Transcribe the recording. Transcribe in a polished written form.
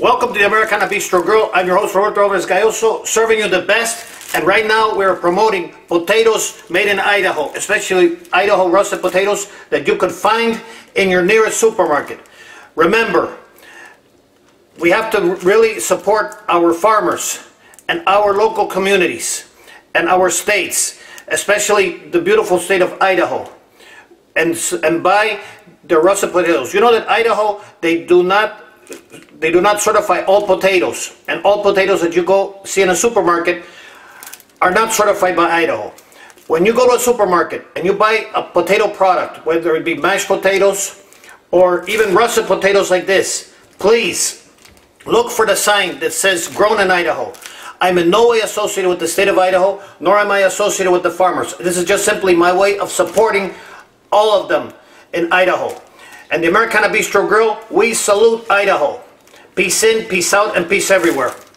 Welcome to the Americana Bistro Grill. I'm your host, Roberto Alvarez-Galloso, serving you the best. And right now we're promoting potatoes made in Idaho, especially Idaho russet potatoes that you can find in your nearest supermarket. Remember, we have to really support our farmers and our local communities and our states, especially the beautiful state of Idaho, and buy the russet potatoes. You know that Idaho, they do not certify all potatoes, and all potatoes that you go see in a supermarket are not certified by Idaho. When you go to a supermarket and you buy a potato product, whether it be mashed potatoes or even russet potatoes like this, please look for the sign that says grown in Idaho. I'm in no way associated with the state of Idaho, nor am I associated with the farmers. This is just simply my way of supporting all of them in Idaho. And the Americana Bistro Grill, we salute Idaho. Peace in, peace out, and peace everywhere.